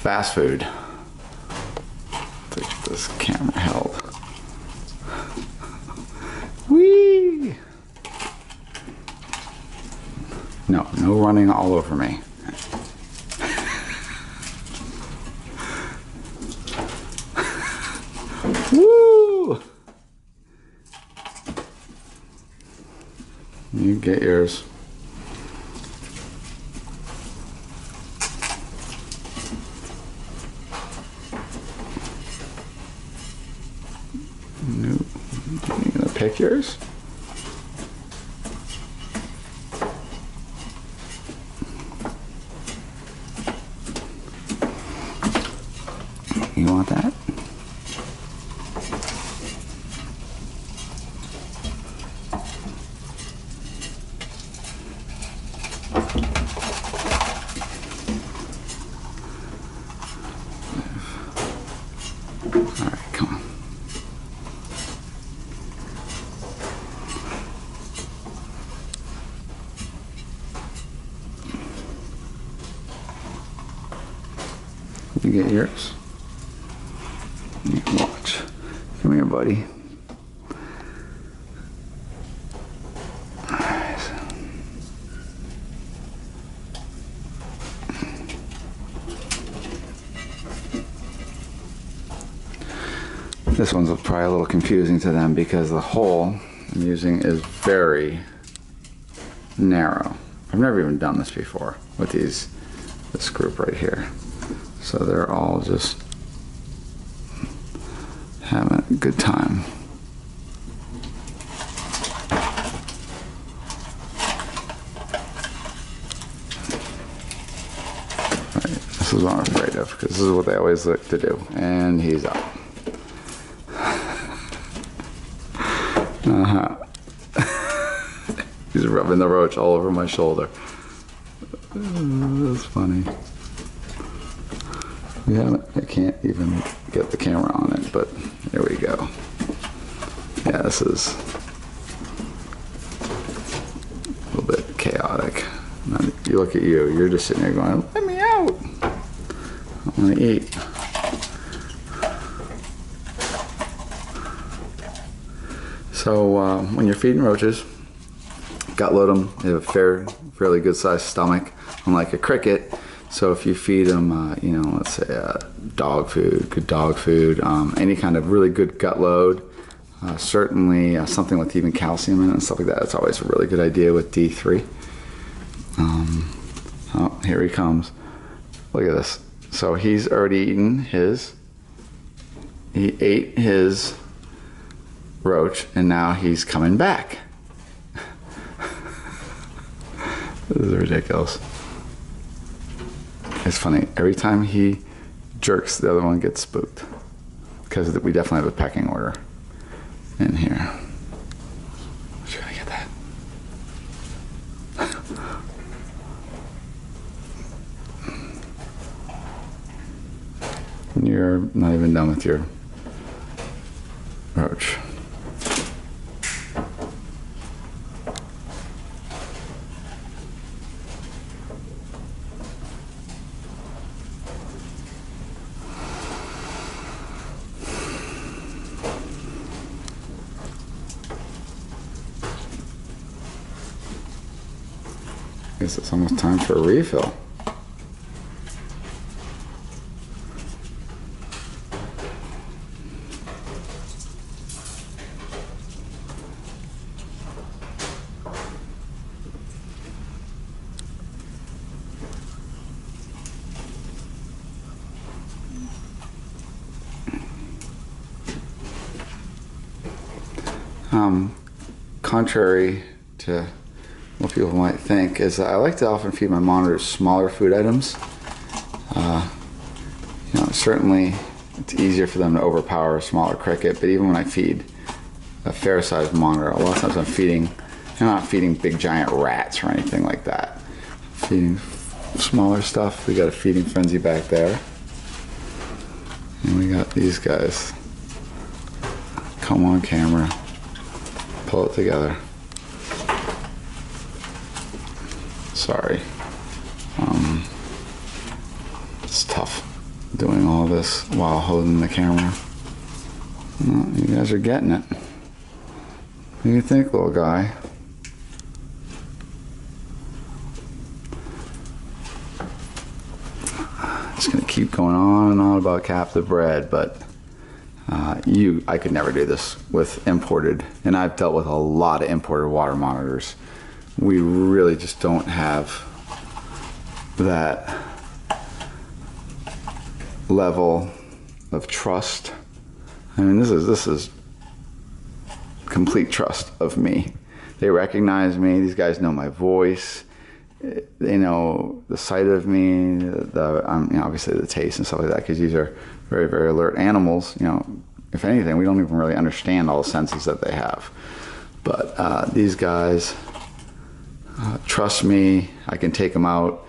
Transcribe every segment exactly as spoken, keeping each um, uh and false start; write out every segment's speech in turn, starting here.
Fast food. Take this camera held. Whee! No, no running all over me. Woo! You get yours. No, you gonna pick yours? You want that? Alright, come on. You get yours? You can watch. Come here, buddy. This one's probably a little confusing to them because the hole I'm using is very narrow. I've never even done this before with these, this group right here. So they're all just having a good time. All right, this is what I'm afraid of because this is what they always look to do. And he's up. Uh-huh. He's rubbing the roach all over my shoulder. That's funny. Yeah, I can't even get the camera on it, but here we go. Yeah, this is a little bit chaotic. You look at you, you're just sitting there going, let me out. I want to eat. So uh, when you're feeding roaches, gut load them. They have a fair, fairly good-sized stomach, unlike a cricket. So if you feed them, uh, you know, let's say uh, dog food, good dog food, um, any kind of really good gut load, uh, certainly uh, something with even calcium in it and stuff like that. It's always a really good idea with D three. Um, oh, here he comes. Look at this. So he's already eaten his. He ate his roach, and now he's coming back. This is ridiculous. It's funny, every time he jerks, the other one gets spooked because we definitely have a pecking order in here. Should I get that? You're not even done with your roach. I guess it's almost time for a refill. Um, contrary to what people might think, is that I like to often feed my monitors smaller food items. Uh, you know, certainly it's easier for them to overpower a smaller cricket, but even when I feed a fair-sized monitor, a lot of times I'm feeding, I'm not feeding big giant rats or anything like that. I'm feeding smaller stuff. We got a feeding frenzy back there. And we got these guys. Come on camera, pull it together. Sorry, um, it's tough. doing all this while holding the camera. Well, you guys are getting it. What do you think, little guy? It's gonna keep going on and on about captive bred, but uh, you, I could never do this with imported, and I've dealt with a lot of imported water monitors. We really just don't have that level of trust. I mean, this is this is complete trust of me. They recognize me. These guys know my voice. They know the sight of me. The um, you know, obviously the taste and stuff like that, because these are very very alert animals. You know, if anything, we don't even really understand all the senses that they have. But uh, these guys uh, trust me. I can take them out,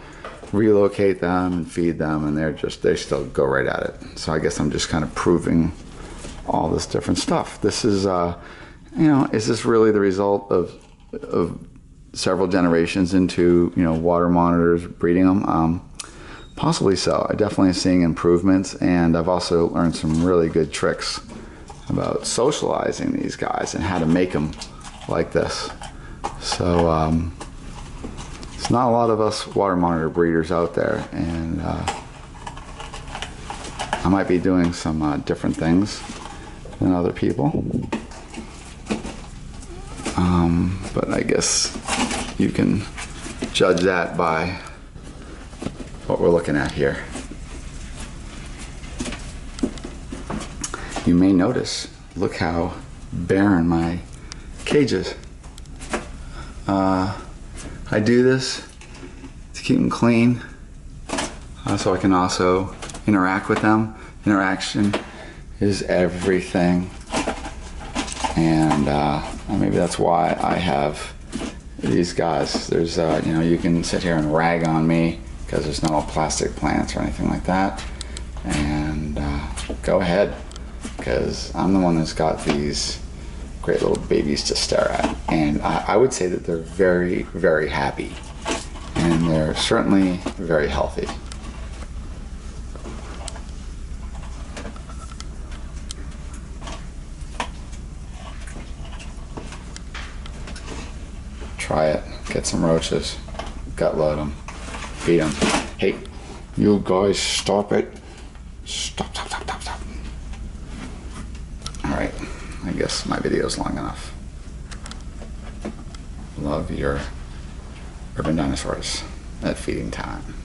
relocate them and feed them, and they're just, they still go right at it. So I guess I'm just kind of proving all this different stuff. This is, uh, you know, is this really the result of, of several generations into, you know, water monitors, breeding them? Um, possibly so. I definitely am seeing improvements, and I've also learned some really good tricks about socializing these guys and how to make them like this. So, um, it's not a lot of us water monitor breeders out there, and uh, I might be doing some uh, different things than other people. Um, but I guess you can judge that by what we're looking at here. You may notice, look how barren my cage is. Uh, I do this to keep them clean, uh, so I can also interact with them. Interaction is everything, and uh, maybe that's why I have these guys. There's, uh, you know, you can sit here and rag on me because there's no plastic plants or anything like that, and uh, go ahead, because I'm the one that's got these great little babies to stare at, and I, I would say that they're very, very happy, and they're certainly very healthy. Try it. Get some roaches. Gut load them. Feed them. Hey, you guys, stop it. Stop, stop, stop, stop, stop. All right. I guess my video is long enough. Love your urban dinosaurs at feeding time.